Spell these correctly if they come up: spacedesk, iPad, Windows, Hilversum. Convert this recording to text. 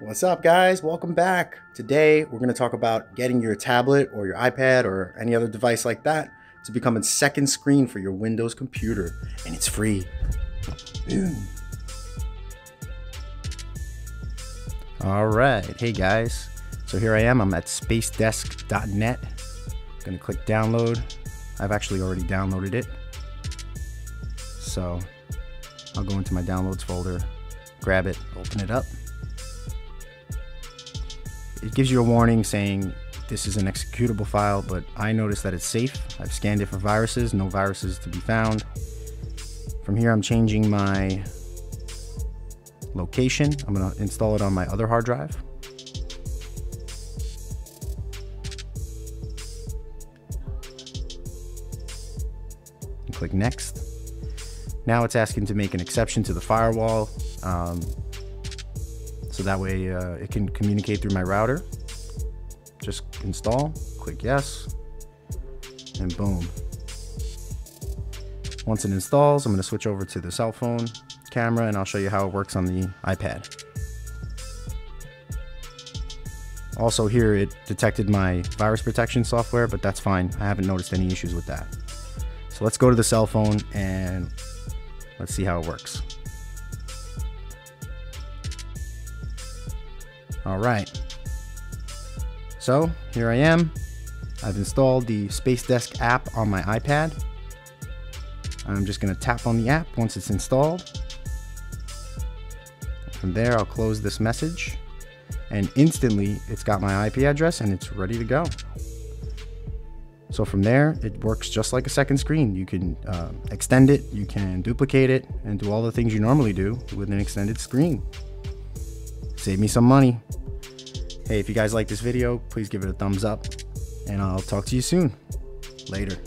What's up guys, welcome back. Today we're going to talk about getting your tablet or your iPad or any other device like that to become a second screen for your Windows computer, and it's free. Boom. All right, hey guys, so here I am, I'm at spacedesk.net. I'm going to click download. I've actually already downloaded it, so I'll go into my downloads folder, grab it, open it up. It gives you a warning saying this is an executable file, but I noticed that it's safe. I've scanned it for viruses, no viruses to be found. From here, I'm changing my location. I'm going to install it on my other hard drive. And click next. Now it's asking to make an exception to the firewall. So that way it can communicate through my router. Just install, click yes, and boom. Once it installs, I'm going to switch over to the cell phone camera and I'll show you how it works on the iPad. Also here, it detected my virus protection software, but that's fine. I haven't noticed any issues with that. So let's go to the cell phone and let's see how it works. All right, so here I am. I've installed the Spacedesk app on my iPad. I'm just gonna tap on the app once it's installed. From there, I'll close this message and instantly it's got my IP address and it's ready to go. So from there, it works just like a second screen. You can extend it, you can duplicate it, and do all the things you normally do with an extended screen. Save me some money. Hey, if you guys like this video, please give it a thumbs up, and I'll talk to you soon. Later.